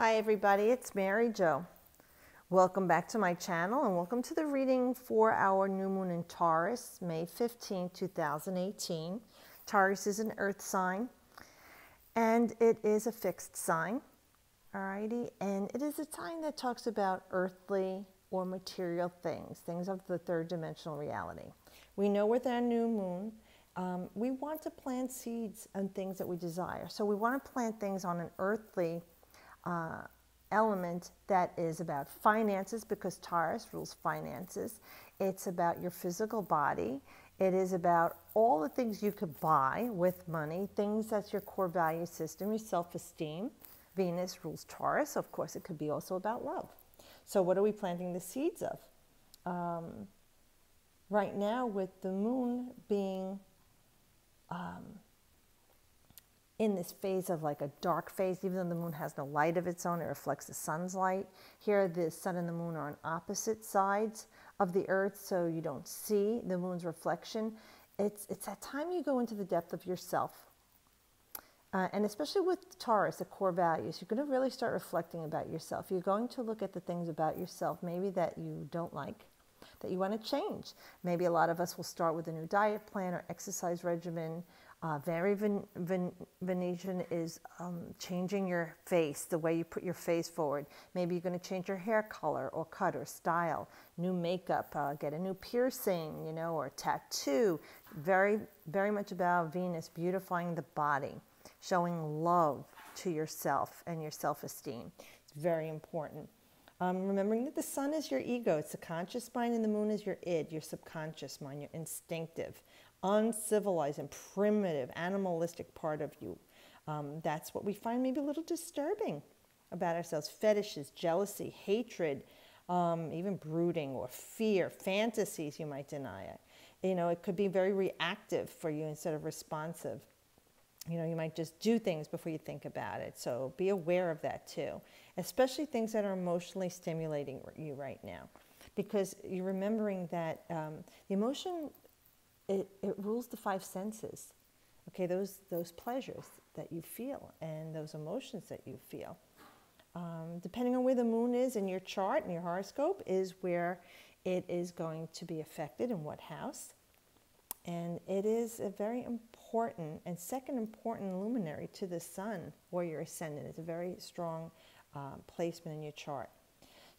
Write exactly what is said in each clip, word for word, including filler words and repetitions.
Hi everybody, it's Mary-Jo. Welcome back to my channel and welcome to the reading for our new moon in Taurus, May fifteenth, two thousand eighteen. Taurus is an earth sign and it is a fixed sign, alrighty, and it is a sign that talks about earthly or material things, things of the third dimensional reality. We know with our new moon, um, we want to plant seeds and things that we desire. So we want to plant things on an earthly Uh, element that is about finances, because Taurus rules finances. It's about your physical body. It is about all the things you could buy with money, things that's your core value system, your self-esteem. Venus rules Taurus, so of course it could be also about love. So what are we planting the seeds of? Um, right now with the moon being um, in this phase of like a dark phase, even though the moon has no light of its own, it reflects the sun's light. Here the sun and the moon are on opposite sides of the earth, so you don't see the moon's reflection. It's, it's that time you go into the depth of yourself. Uh, and especially with Taurus, the core values, you're gonna really start reflecting about yourself. You're going to look at the things about yourself maybe that you don't like, that you wanna change. Maybe a lot of us will start with a new diet plan or exercise regimen. Uh, very Ven Ven Venetian is um, changing your face, the way you put your face forward. Maybe you're going to change your hair color or cut or style, new makeup, uh, get a new piercing, you know, or tattoo. Very, very much about Venus beautifying the body, showing love to yourself and your self-esteem. It's very important. Um, remembering that the sun is your ego, it's the conscious mind, and the moon is your id, your subconscious mind, your instinctive, uncivilized and primitive, animalistic part of you. Um, that's what we find maybe a little disturbing about ourselves. Fetishes, jealousy, hatred, um, even brooding or fear, fantasies, you might deny it. You know, it could be very reactive for you instead of responsive. You know, you might just do things before you think about it. So be aware of that too, especially things that are emotionally stimulating you right now, because you're remembering that um, the emotion, It, it rules the five senses, okay? Those, those pleasures that you feel and those emotions that you feel. Um, depending on where the moon is in your chart and your horoscope is where it is going to be affected, in what house. And it is a very important and second important luminary to the sun or your ascendant. It's a very strong uh, placement in your chart.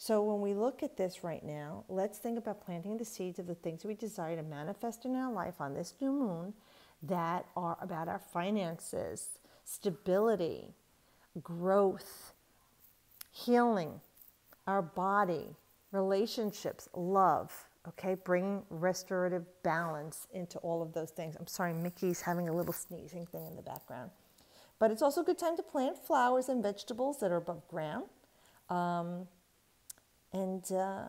So when we look at this right now, let's think about planting the seeds of the things we desire to manifest in our life on this new moon that are about our finances, stability, growth, healing, our body, relationships, love, okay? Bring restorative balance into all of those things. I'm sorry, Mickey's having a little sneezing thing in the background. But it's also a good time to plant flowers and vegetables that are above ground. Um, And uh,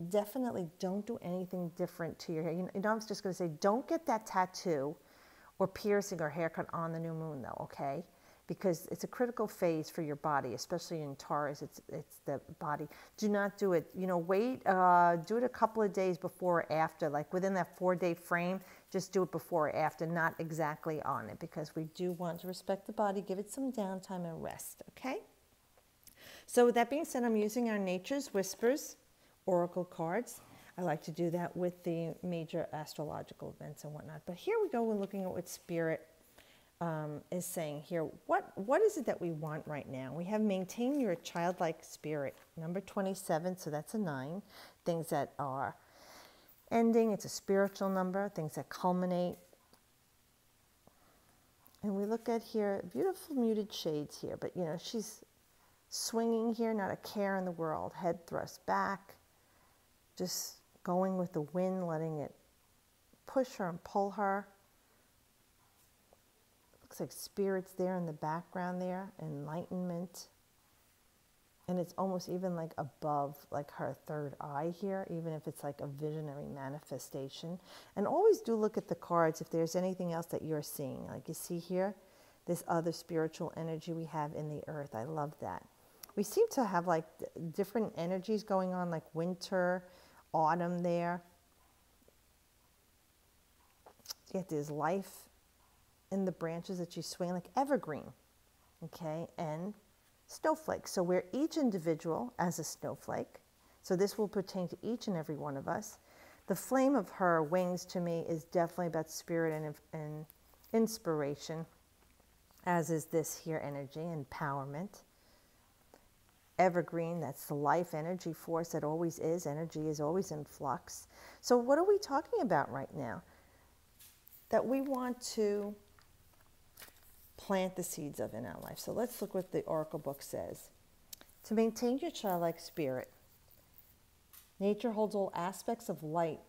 definitely don't do anything different to your hair. You know, I was just going to say, don't get that tattoo or piercing or haircut on the new moon, though, okay? Because it's a critical phase for your body, especially in Taurus. It's, it's the body. Do not do it. You know, wait, uh, do it a couple of days before or after. Like within that four-day frame, just do it before or after, not exactly on it, because we do want to respect the body, give it some downtime and rest, okay? So with that being said, I'm using our Nature's Whispers Oracle cards. I like to do that with the major astrological events and whatnot. But here we go, we're looking at what Spirit um, is saying here. What, what is it that we want right now? We have maintain your childlike spirit, number twenty-seven, so that's a nine. Things that are ending, it's a spiritual number, things that culminate. And we look at here, beautiful muted shades here, but you know, she's swinging here, not a care in the world, head thrust back, just going with the wind, letting it push her and pull her. Looks like Spirit's there in the background there, enlightenment. And it's almost even like above like her third eye here, even if it's like a visionary manifestation. And always do look at the cards if there's anything else that you're seeing. Like you see here, this other spiritual energy we have in the earth. I love that. We seem to have like different energies going on, like winter, autumn there. Yet there's life in the branches that you swing, like evergreen, okay? And snowflakes. So we're each individual as a snowflake. So this will pertain to each and every one of us. The flame of her wings to me is definitely about spirit and, and inspiration, as is this here energy, empowerment. Evergreen, that's the life energy force that always is. Energy is always in flux. So what are we talking about right now? That we want to plant the seeds of in our life. So let's look what the Oracle book says. To maintain your childlike spirit, nature holds all aspects of light.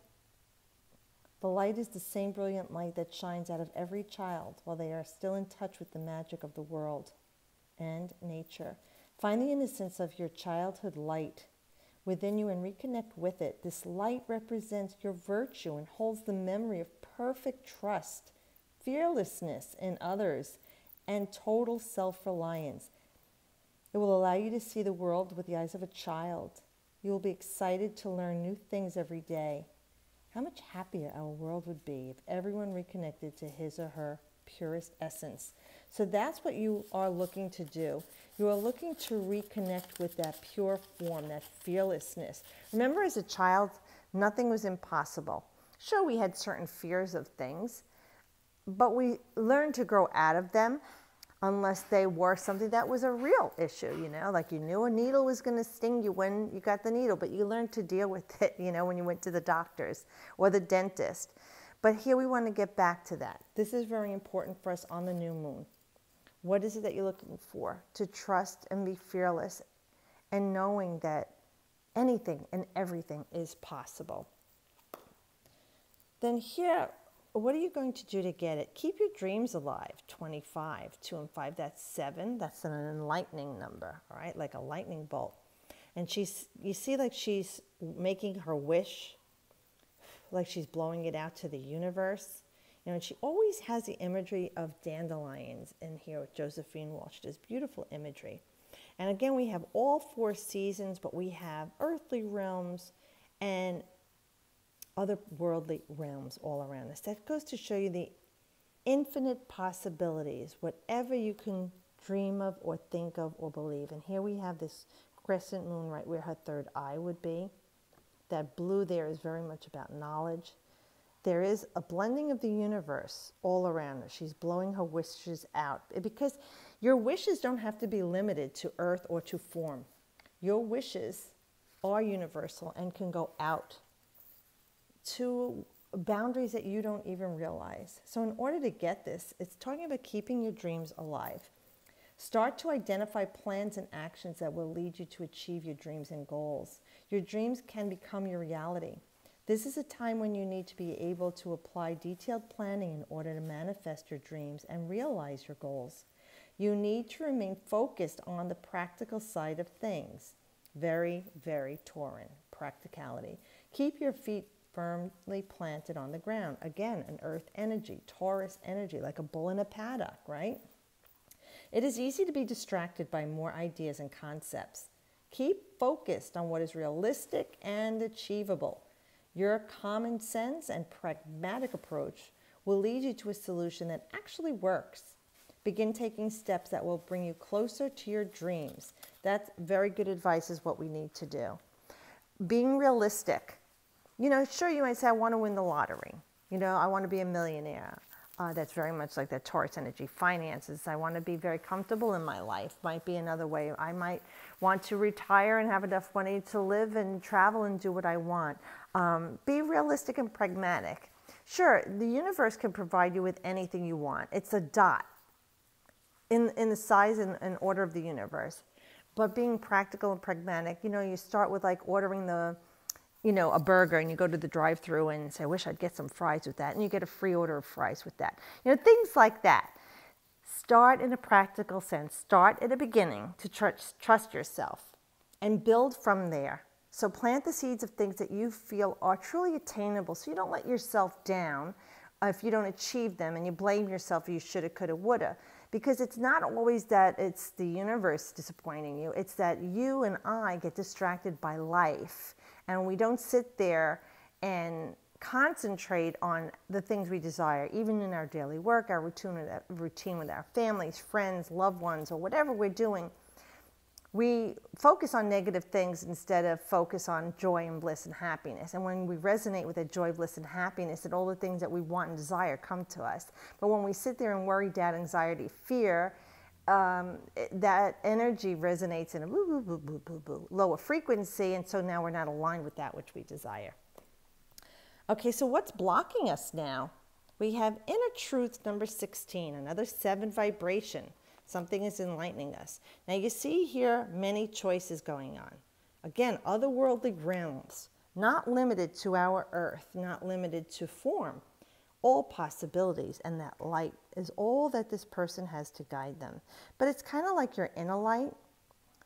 The light is the same brilliant light that shines out of every child while they are still in touch with the magic of the world and nature. Find the innocence of your childhood light within you and reconnect with it. This light represents your virtue and holds the memory of perfect trust, fearlessness in others, and total self-reliance. It will allow you to see the world with the eyes of a child. You will be excited to learn new things every day. How much happier our world would be if everyone reconnected to his or her purest essence. So that's what you are looking to do. You are looking to reconnect with that pure form, that fearlessness. Remember, as a child, nothing was impossible. Sure, we had certain fears of things, but we learned to grow out of them unless they were something that was a real issue, you know, like you knew a needle was going to sting you when you got the needle, but you learned to deal with it, you know, when you went to the doctors or the dentist. But here we want to get back to that. This is very important for us on the new moon. What is it that you're looking for? To trust and be fearless and knowing that anything and everything is possible. Then here, what are you going to do to get it? Keep your dreams alive, twenty-five, two and five, that's seven. That's an enlightening number, all right, like a lightning bolt. And she's, you see like she's making her wish, like she's blowing it out to the universe. You know, and she always has the imagery of dandelions in here with Josephine Walsh. This beautiful imagery. And again, we have all four seasons, but we have earthly realms and other worldly realms all around us. That goes to show you the infinite possibilities, whatever you can dream of or think of or believe. And here we have this crescent moon right where her third eye would be. That blue there is very much about knowledge. There is a blending of the universe all around her. She's blowing her wishes out because your wishes don't have to be limited to earth or to form. Your wishes are universal and can go out to boundaries that you don't even realize. So in order to get this, it's talking about keeping your dreams alive. Start to identify plans and actions that will lead you to achieve your dreams and goals. Your dreams can become your reality. This is a time when you need to be able to apply detailed planning in order to manifest your dreams and realize your goals. You need to remain focused on the practical side of things. Very, very Tauran, practicality. Keep your feet firmly planted on the ground. Again, an earth energy, Taurus energy, like a bull in a paddock, right? It is easy to be distracted by more ideas and concepts. Keep focused on what is realistic and achievable. Your common sense and pragmatic approach will lead you to a solution that actually works. Begin taking steps that will bring you closer to your dreams. That's very good advice, is what we need to do. Being realistic. You know, sure, you might say, I want to win the lottery. You know, I want to be a millionaire. Uh, that's very much like that Taurus energy. Finances, I want to be very comfortable in my life, might be another way. I might want to retire and have enough money to live and travel and do what I want. Um, be realistic and pragmatic. Sure, the universe can provide you with anything you want. It's a dot in, in the size and, and order of the universe. But being practical and pragmatic, you know, you start with like ordering the, you know, a burger, and you go to the drive-thru and say, I wish I'd get some fries with that, and you get a free order of fries with that. You know, things like that. Start in a practical sense. Start at a beginning to tr trust yourself and build from there. So plant the seeds of things that you feel are truly attainable so you don't let yourself down if you don't achieve them and you blame yourself for you shoulda, coulda, woulda. Because it's not always that it's the universe disappointing you. It's that you and I get distracted by life. And we don't sit there and concentrate on the things we desire, even in our daily work, our routine, routine with our families, friends, loved ones, or whatever we're doing. we focus on negative things instead of focus on joy and bliss and happiness. And when we resonate with that joy, bliss, and happiness, that all the things that we want and desire come to us. But when we sit there and worry, doubt, anxiety, fear, um, that energy resonates in a boo, boo, boo, boo, boo, boo, lower frequency, and so now we're not aligned with that which we desire. Okay, so what's blocking us now? We have inner truth number sixteen, another seven vibration. Something is enlightening us. Now you see here many choices going on. Again, otherworldly realms, not limited to our earth, not limited to form, all possibilities, and that light is all that this person has to guide them. But it's kind of like your inner light.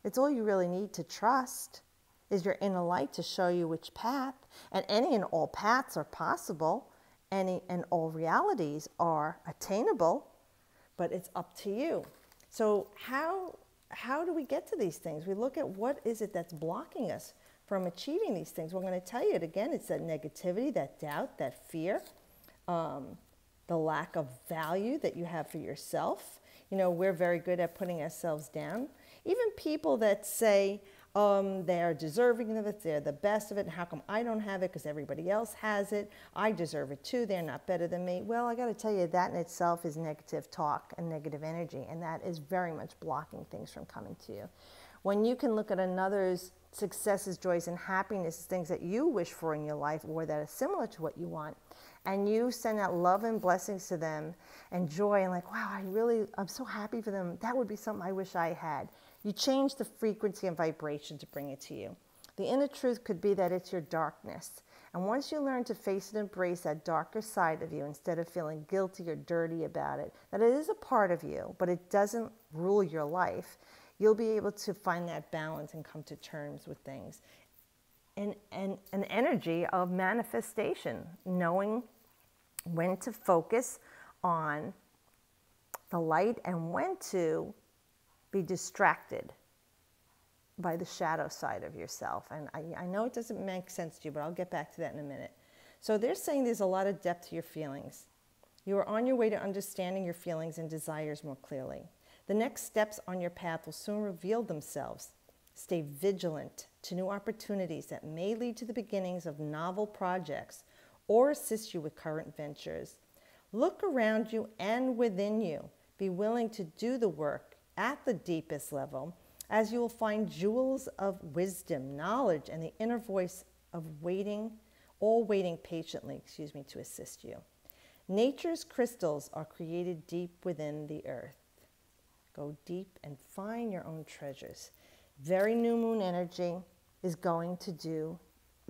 It's all you really need to trust is your inner light to show you which path, and any and all paths are possible. Any and all realities are attainable, but it's up to you. So how, how do we get to these things? We look at what is it that's blocking us from achieving these things. We're going to tell you it again. It's that negativity, that doubt, that fear, um, the lack of value that you have for yourself. You know, we're very good at putting ourselves down. Even people that say um, they're deserving of it, they're the best of it, and how come I don't have it because everybody else has it? I deserve it too, they're not better than me. Well, I got to tell you, that in itself is negative talk and negative energy, and that is very much blocking things from coming to you. When you can look at another's successes, joys, and happiness, things that you wish for in your life or that are similar to what you want, and you send out love and blessings to them and joy and like, wow, I really, I'm so happy for them. That would be something I wish I had. You change the frequency and vibration to bring it to you. The inner truth could be that it's your darkness. And once you learn to face and embrace that darker side of you instead of feeling guilty or dirty about it, that it is a part of you, but it doesn't rule your life, you'll be able to find that balance and come to terms with things. And, and an energy of manifestation, knowing when to focus on the light and when to be distracted by the shadow side of yourself. And I, I know it doesn't make sense to you, but I'll get back to that in a minute. So they're saying there's a lot of depth to your feelings. You are on your way to understanding your feelings and desires more clearly. The next steps on your path will soon reveal themselves. Stay vigilant to new opportunities that may lead to the beginnings of novel projects or assist you with current ventures. Look around you and within you. Be willing to do the work at the deepest level, as you will find jewels of wisdom, knowledge, and the inner voice of waiting, all waiting patiently, excuse me, to assist you. Nature's crystals are created deep within the earth. Go deep and find your own treasures. Very new moon energy is going to do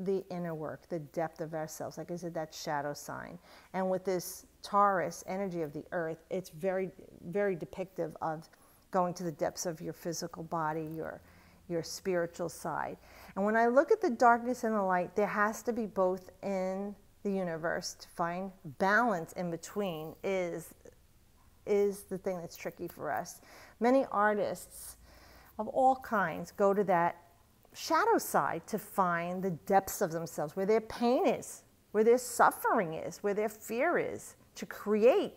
the inner work, the depth of ourselves. Like I said, that shadow sign. And with this Taurus energy of the earth, it's very, very depictive of going to the depths of your physical body, your, your spiritual side. And when I look at the darkness and the light, there has to be both in the universe to find balance in between is, is the thing that's tricky for us. Many artists of all kinds go to that shadow side to find the depths of themselves, where their pain is, where their suffering is, where their fear is, to create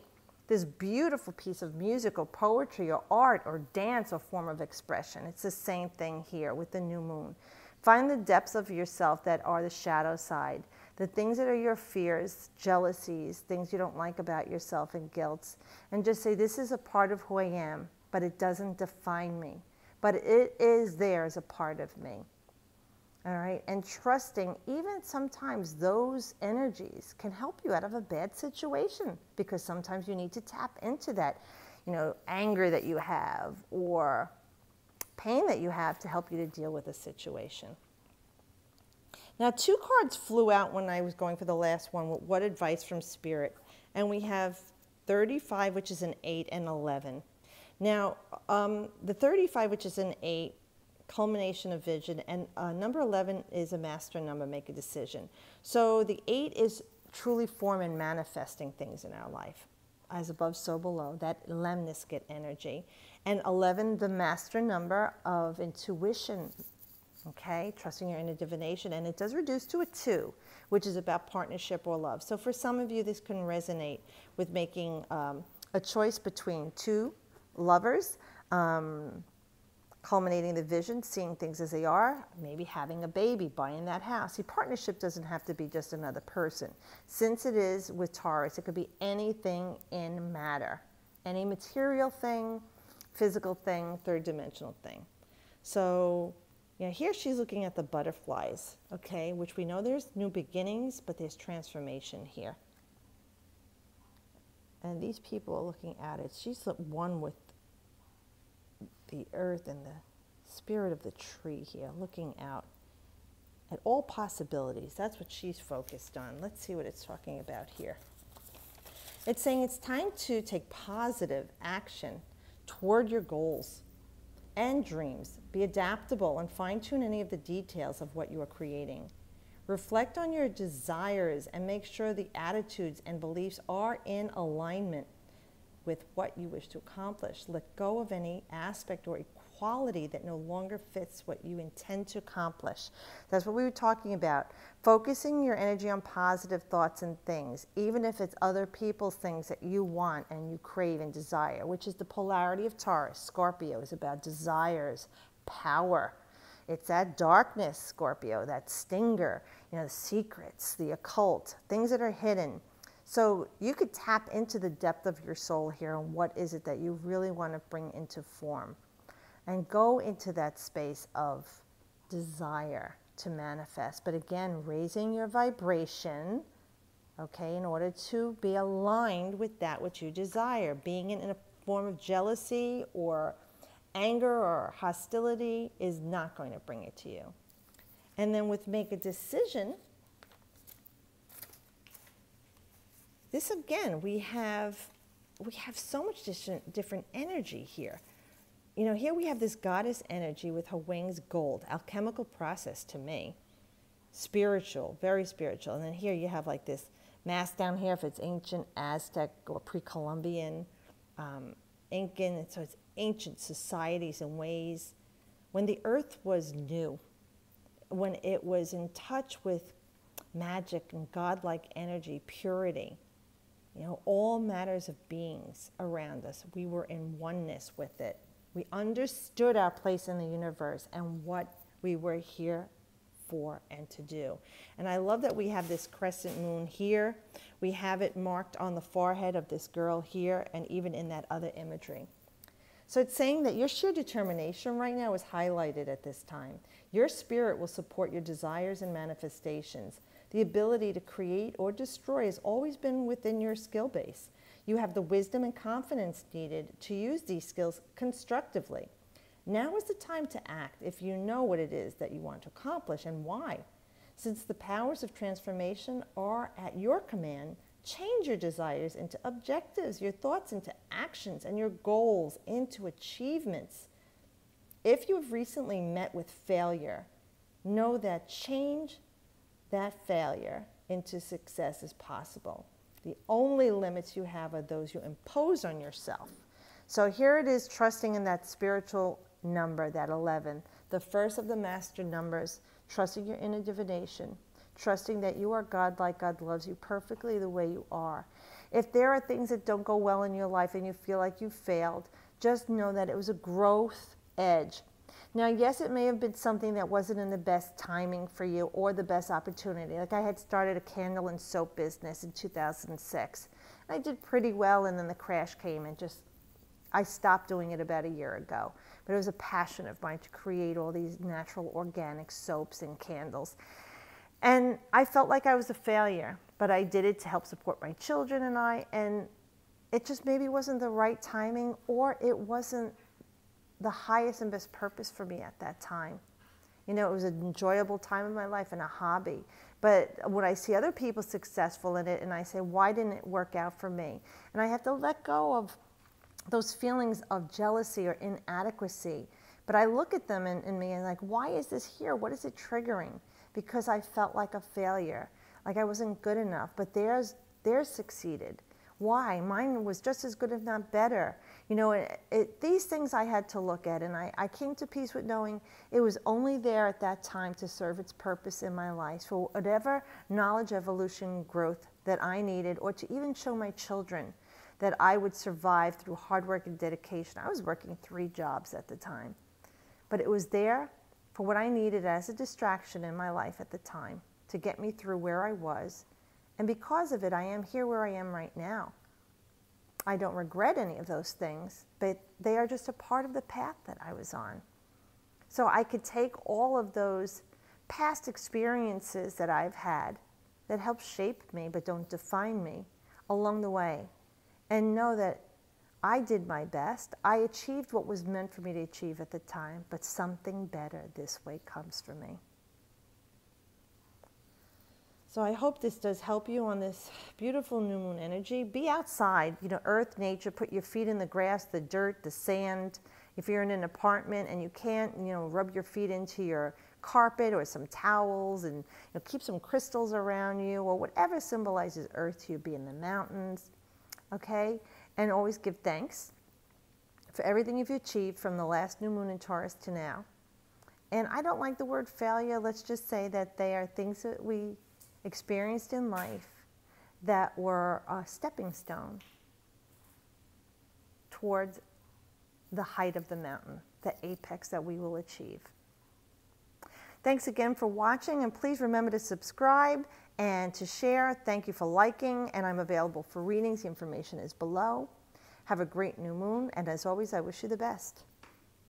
this beautiful piece of music or poetry or art or dance or form of expression. It's the same thing here with the new moon. Find the depths of yourself that are the shadow side, the things that are your fears, jealousies, things you don't like about yourself and guilts, and just say, this is a part of who I am, but it doesn't define me, but it is there as a part of me. All right, and trusting even sometimes those energies can help you out of a bad situation, because sometimes you need to tap into that, you know, anger that you have or pain that you have to help you to deal with a situation. Now, two cards flew out when I was going for the last one. What advice from spirit? And we have thirty-five, which is an eight, and eleven. Now, um, the thirty-five, which is an eight, culmination of vision, and uh, number eleven is a master number, make a decision. So the eight is truly form and manifesting things in our life, as above so below, that lemniscate energy, and eleven the master number of intuition, okay, trusting your inner divination, and it does reduce to a two, which is about partnership or love. So for some of you this can resonate with making um, a choice between two lovers, um, culminating the vision, seeing things as they are, maybe having a baby, buying that house. See, partnership doesn't have to be just another person. Since it is with Taurus, it could be anything in matter, any material thing, physical thing, third dimensional thing. So, you know, here she's looking at the butterflies, okay, which we know there's new beginnings, but there's transformation here. And these people are looking at it. She's one with the earth and the spirit of the tree here, looking out at all possibilities. That's what she's focused on. Let's see what it's talking about here. It's saying it's time to take positive action toward your goals and dreams. Be adaptable and fine-tune any of the details of what you are creating. Reflect on your desires and make sure the attitudes and beliefs are in alignment with what you wish to accomplish. Let go of any aspect or equality that no longer fits what you intend to accomplish. That's what we were talking about. Focusing your energy on positive thoughts and things, even if it's other people's things that you want and you crave and desire, which is the polarity of Taurus. Scorpio is about desires, power. It's that darkness, Scorpio, that stinger, you know, the secrets, the occult, things that are hidden. So you could tap into the depth of your soul here and what is it that you really want to bring into form, and go into that space of desire to manifest. But again, raising your vibration, okay, in order to be aligned with that which you desire. Being in, in a form of jealousy or anger or hostility is not going to bring it to you. And then with make a decision, this again, we have, we have so much different energy here. You know, here we have this goddess energy with her wings gold, alchemical process to me, spiritual, very spiritual. And then here you have like this mask down here, if it's ancient Aztec or pre-Columbian, um, Incan, so it's ancient societies and ways. When the earth was new, when it was in touch with magic and godlike energy, purity, you know, all matters of beings around us, we were in oneness with it. We understood our place in the universe and what we were here for and to do. And I love that we have this crescent moon here. We have it marked on the forehead of this girl here, and even in that other imagery. So it's saying that your sheer determination right now is highlighted at this time. Your spirit will support your desires and manifestations. The ability to create or destroy has always been within your skill base. You have the wisdom and confidence needed to use these skills constructively. Now is the time to act if you know what it is that you want to accomplish and why. Since the powers of transformation are at your command, change your desires into objectives, your thoughts into actions, and your goals into achievements. If you have recently met with failure, know that change that failure into success is possible. The only limits you have are those you impose on yourself. So here it is, trusting in that spiritual number, that eleven, the first of the master numbers, trusting your inner divination, trusting that you are God-like, God loves you perfectly the way you are. If there are things that don't go well in your life and you feel like you failed, just know that it was a growth edge. Now, yes, it may have been something that wasn't in the best timing for you or the best opportunity. Like I had started a candle and soap business in two thousand six. I did pretty well, and then the crash came and just, I stopped doing it about a year ago. But it was a passion of mine to create all these natural organic soaps and candles. And I felt like I was a failure, but I did it to help support my children and I, and it just maybe wasn't the right timing, or it wasn't the highest and best purpose for me at that time. You know, it was an enjoyable time in my life and a hobby. But when I see other people successful in it, and I say, why didn't it work out for me? And I have to let go of those feelings of jealousy or inadequacy. But I look at them in, in me and like, why is this here? What is it triggering? Because I felt like a failure, like I wasn't good enough, but theirs, theirs succeeded. Why? Mine was just as good, if not better. You know, it, it, these things I had to look at, and I, I came to peace with knowing it was only there at that time to serve its purpose in my life, for whatever knowledge, evolution, growth that I needed, or to even show my children that I would survive through hard work and dedication. I was working three jobs at the time. But it was there for what I needed as a distraction in my life at the time to get me through where I was. And because of it, I am here where I am right now. I don't regret any of those things, but they are just a part of the path that I was on. So I could take all of those past experiences that I've had that help shape me but don't define me along the way and know that I did my best. I achieved what was meant for me to achieve at the time, but something better this way comes for me. So I hope this does help you on this beautiful new moon energy. Be outside, you know, earth, nature, put your feet in the grass, the dirt, the sand. If you're in an apartment and you can't, you know, rub your feet into your carpet or some towels, and you know, keep some crystals around you or whatever symbolizes earth to you. Be in the mountains, okay? And always give thanks for everything you've achieved from the last new moon in Taurus to now. And I don't like the word failure. Let's just say that they are things that we experienced in life that were a stepping stone towards the height of the mountain, the apex that we will achieve. Thanks again for watching, and please remember to subscribe and to share. Thank you for liking, and I'm available for readings. The information is below. Have a great new moon, and as always, I wish you the best.